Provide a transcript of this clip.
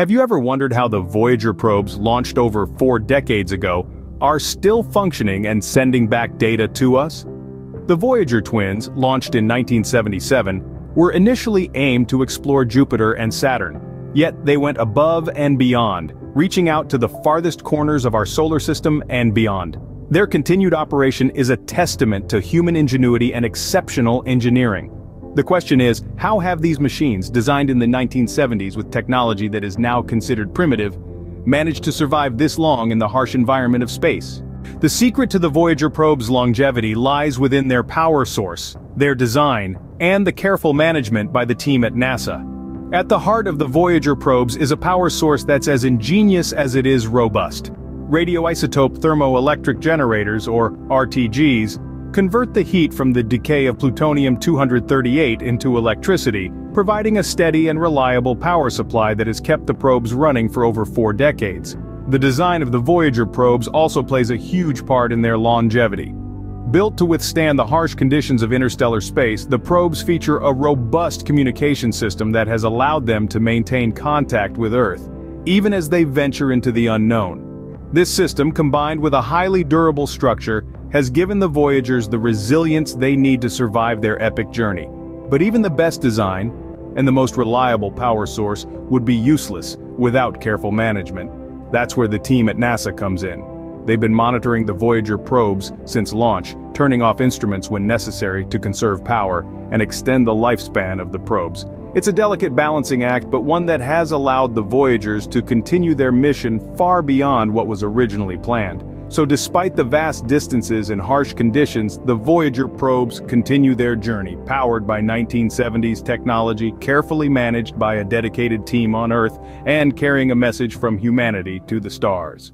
Have you ever wondered how the Voyager probes launched over 4 decades ago are still functioning and sending back data to us? The Voyager twins, launched in 1977, were initially aimed to explore Jupiter and Saturn, yet they went above and beyond, reaching out to the farthest corners of our solar system and beyond. Their continued operation is a testament to human ingenuity and exceptional engineering. The question is, how have these machines, designed in the 1970s with technology that is now considered primitive, managed to survive this long in the harsh environment of space? The secret to the Voyager probe's longevity lies within their power source, their design, and the careful management by the team at NASA. At the heart of the Voyager probes is a power source that's as ingenious as it is robust. Radioisotope thermoelectric generators, or RTGs, convert the heat from the decay of plutonium-238 into electricity, providing a steady and reliable power supply that has kept the probes running for over 4 decades. The design of the Voyager probes also plays a huge part in their longevity. Built to withstand the harsh conditions of interstellar space, the probes feature a robust communication system that has allowed them to maintain contact with Earth, even as they venture into the unknown. This system, combined with a highly durable structure, has given the Voyagers the resilience they need to survive their epic journey. But even the best design and the most reliable power source would be useless without careful management. That's where the team at NASA comes in. They've been monitoring the Voyager probes since launch, turning off instruments when necessary to conserve power and extend the lifespan of the probes. It's a delicate balancing act, but one that has allowed the Voyagers to continue their mission far beyond what was originally planned. So despite the vast distances and harsh conditions, the Voyager probes continue their journey, powered by 1970s technology, carefully managed by a dedicated team on Earth, and carrying a message from humanity to the stars.